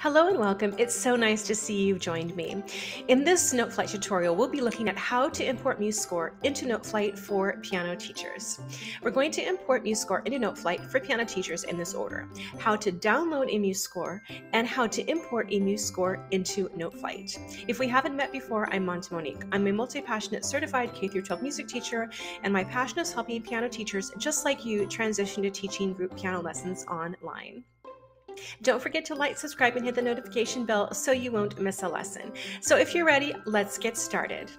Hello and welcome. It's so nice to see you've joined me. In this NoteFlight tutorial, we'll be looking at how to import MuseScore into NoteFlight for piano teachers. We're going to import MuseScore into NoteFlight for piano teachers in this order: how to download a MuseScore and how to import a MuseScore into NoteFlight. If we haven't met before, I'm Monte Monique. I'm a multi-passionate certified K-12 music teacher, and my passion is helping piano teachers just like you transition to teaching group piano lessons online. Don't forget to like, subscribe, and hit the notification bell so you won't miss a lesson. So if you're ready, let's get started.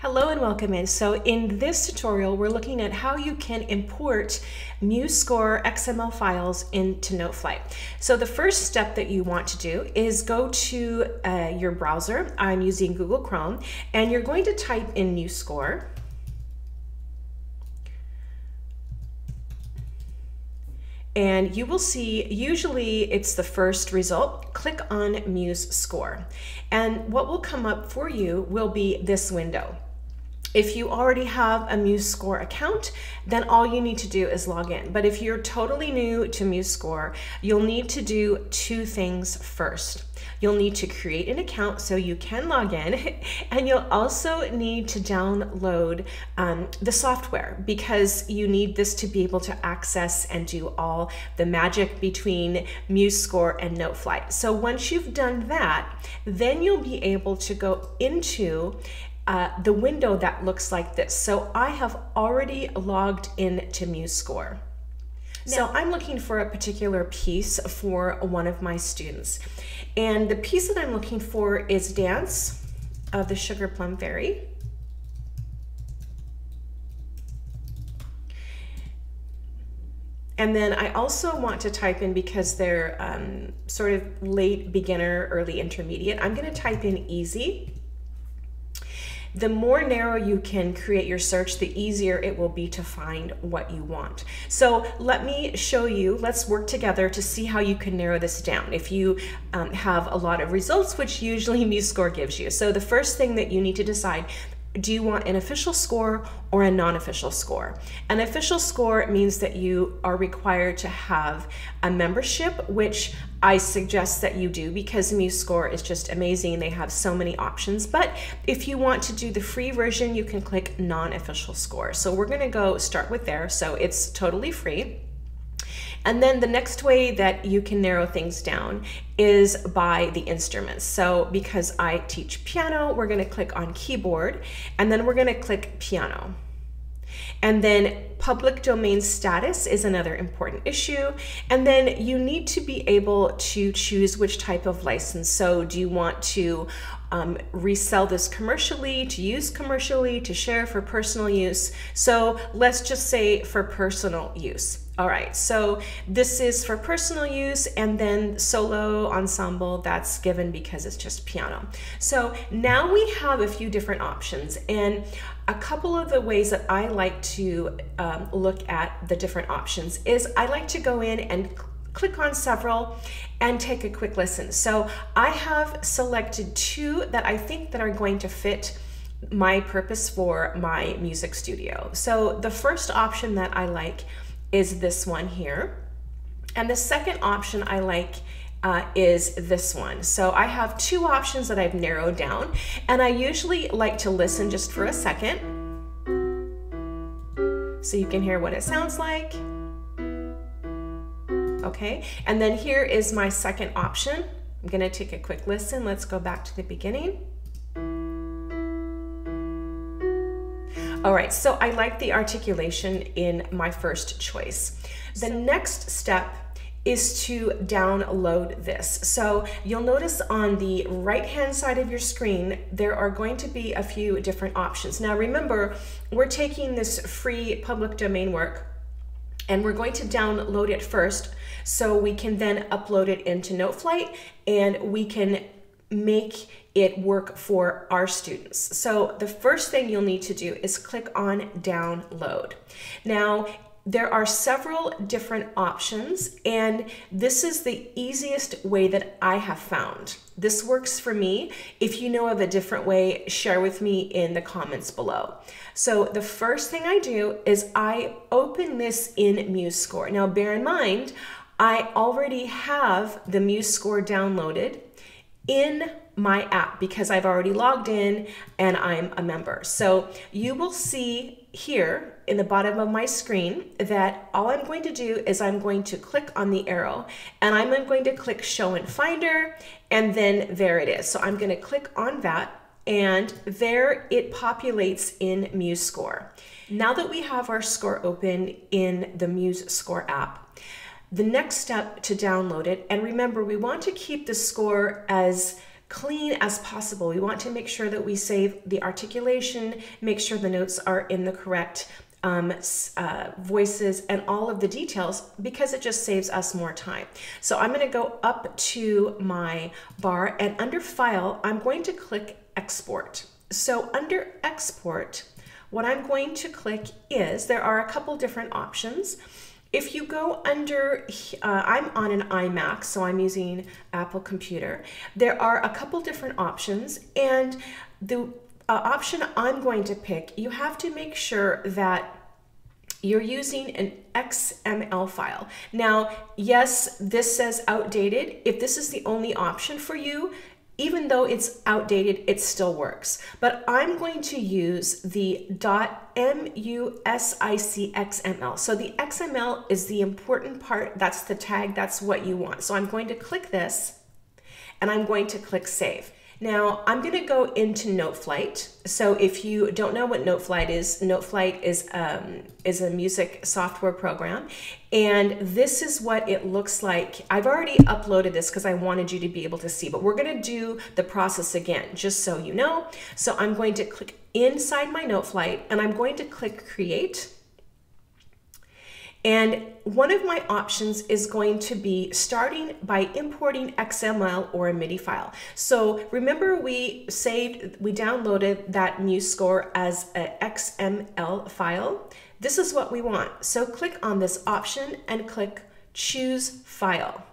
Hello and welcome in. So in this tutorial, we're looking at how you can import MuseScore XML files into NoteFlight. So the first step that you want to do is go to your browser. I'm using Google Chrome, and you're going to type in MuseScore. And you will see, usually it's the first result. Click on MuseScore. And what will come up for you will be this window. If you already have a MuseScore account, then all you need to do is log in. But if you're totally new to MuseScore, you'll need to do two things first. You'll need to create an account so you can log in, and you'll also need to download the software, because you need this to be able to access and do all the magic between MuseScore and NoteFlight. So once you've done that, then you'll be able to go into the window that looks like this. So I have already logged in to MuseScore. So I'm looking for a particular piece for one of my students. And the piece that I'm looking for is Dance of the Sugar Plum Fairy. And then I also want to type in, because they're sort of late beginner, early intermediate, I'm going to type in easy. The more narrow you can create your search, the easier it will be to find what you want. So let me show you, let's work together to see how you can narrow this down if you have a lot of results, which usually MuseScore gives you. So the first thing that you need to decide, do you want an official score or a non-official score? An official score means that you are required to have a membership, which I suggest that you do, because MuseScore is just amazing. They have so many options. But if you want to do the free version, you can click non-official score. So we're going to go start with there. So it's totally free. And then the next way that you can narrow things down is by the instruments. So because I teach piano, we're going to click on keyboard, and then we're going to click piano. And then public domain status is another important issue. And then you need to be able to choose which type of license. So do you want to resell this commercially, to use commercially, to share for personal use? So let's just say for personal use. All right, so this is for personal use, and then solo, ensemble, that's given because it's just piano. So now we have a few different options, and a couple of the ways that I like to look at the different options is I like to go in and click on several and take a quick listen. So I have selected two that I think that are going to fit my purpose for my music studio. So the first option that I like is this one here. And the second option I like is this one. So I have two options that I've narrowed down, and I usually like to listen just for a second so you can hear what it sounds like. Okay, and then here is my second option. I'm gonna take a quick listen. Let's go back to the beginning. All right, so I like the articulation in my first choice. The next step is to download this. So you'll notice on the right-hand side of your screen, there are going to be a few different options. Now remember, we're taking this free public domain work and we're going to download it first so we can then upload it into NoteFlight and we can make it work for our students. So the first thing you'll need to do is click on download. Now, there are several different options, and this is the easiest way that I have found. This works for me. If you know of a different way, share with me in the comments below. So the first thing I do is I open this in MuseScore. Now, bear in mind, I already have the MuseScore downloaded in my app because I've already logged in and I'm a member. So you will see here in the bottom of my screen that all I'm going to do is I'm going to click on the arrow and I'm going to click Show in Finder, and then there it is. So I'm going to click on that, and there it populates in MuseScore. Now that we have our score open in the MuseScore app, the next step to download it, and remember, we want to keep the score as clean as possible. We want to make sure that we save the articulation, make sure the notes are in the correct voices and all of the details, because it just saves us more time. So I'm going to go up to my bar, and under File, I'm going to click Export. So under Export, what I'm going to click is, there are a couple different options. If you go under, I'm on an iMac, so I'm using Apple computer. There are a couple different options, and the option I'm going to pick, you have to make sure that you're using an XML file. Now, yes, this says outdated. If this is the only option for you, even though it's outdated, it still works. But I'm going to use the .musicxml. So the XML is the important part. That's the tag. That's what you want. So I'm going to click this, and I'm going to click Save. Now I'm going to go into NoteFlight. So if you don't know what NoteFlight is a music software program, and this is what it looks like. I've already uploaded this because I wanted you to be able to see, but we're going to do the process again, just so you know. So I'm going to click inside my NoteFlight, and I'm going to click Create. And one of my options is going to be starting by importing XML or a MIDI file. So remember, we downloaded that MuseScore as an XML file. This is what we want. So click on this option and click Choose File,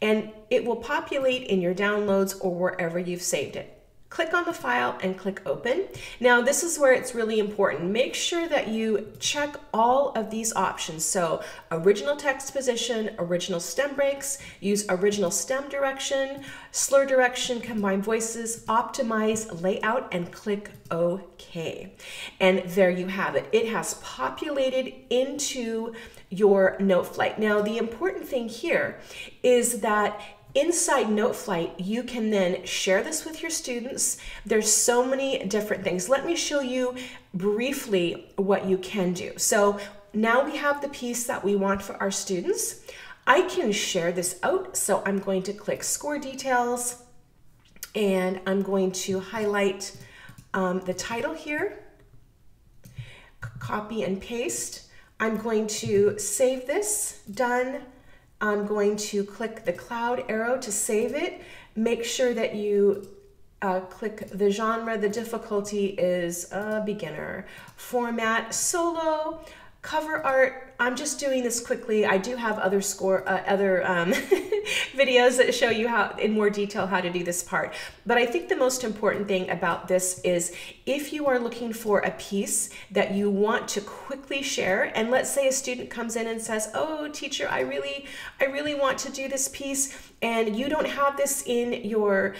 and it will populate in your downloads or wherever you've saved it. Click on the file and click Open. Now this is where it's really important. Make sure that you check all of these options. So original text position, original stem breaks, use original stem direction, slur direction, combine voices, optimize layout, and click OK. And there you have it. It has populated into your NoteFlight. Now the important thing here is that inside NoteFlight, you can then share this with your students. There's so many different things. Let me show you briefly what you can do. So now we have the piece that we want for our students. I can share this out, so I'm going to click Score Details, and I'm going to highlight the title here, copy and paste. I'm going to save this, done. I'm going to click the cloud arrow to save it. Make sure that you click the genre. The difficulty is beginner. Format, solo, cover art. I'm just doing this quickly. I do have other videos that show you how in more detail how to do this part. But I think the most important thing about this is, if you are looking for a piece that you want to quickly share, and let's say a student comes in and says, "Oh, teacher, I really want to do this piece," and you don't have this in your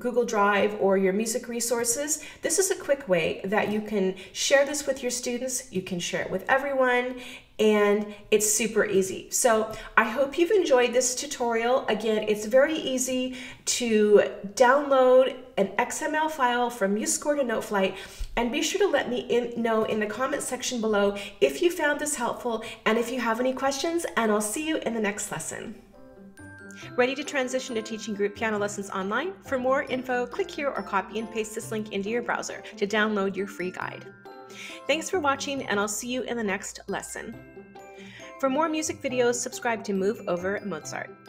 Google Drive or your music resources, this is a quick way that you can share this with your students. You can share it with everyone, and it's super easy. So I hope you've enjoyed this tutorial. Again, it's very easy to download an XML file from MuseScore to NoteFlight, and be sure to let me know in the comment section below if you found this helpful and if you have any questions, and I'll see you in the next lesson. Ready to transition to teaching group piano lessons online? For more info, click here or copy and paste this link into your browser to download your free guide. Thanks for watching, and I'll see you in the next lesson. For more music videos, subscribe to Move Over Mozart.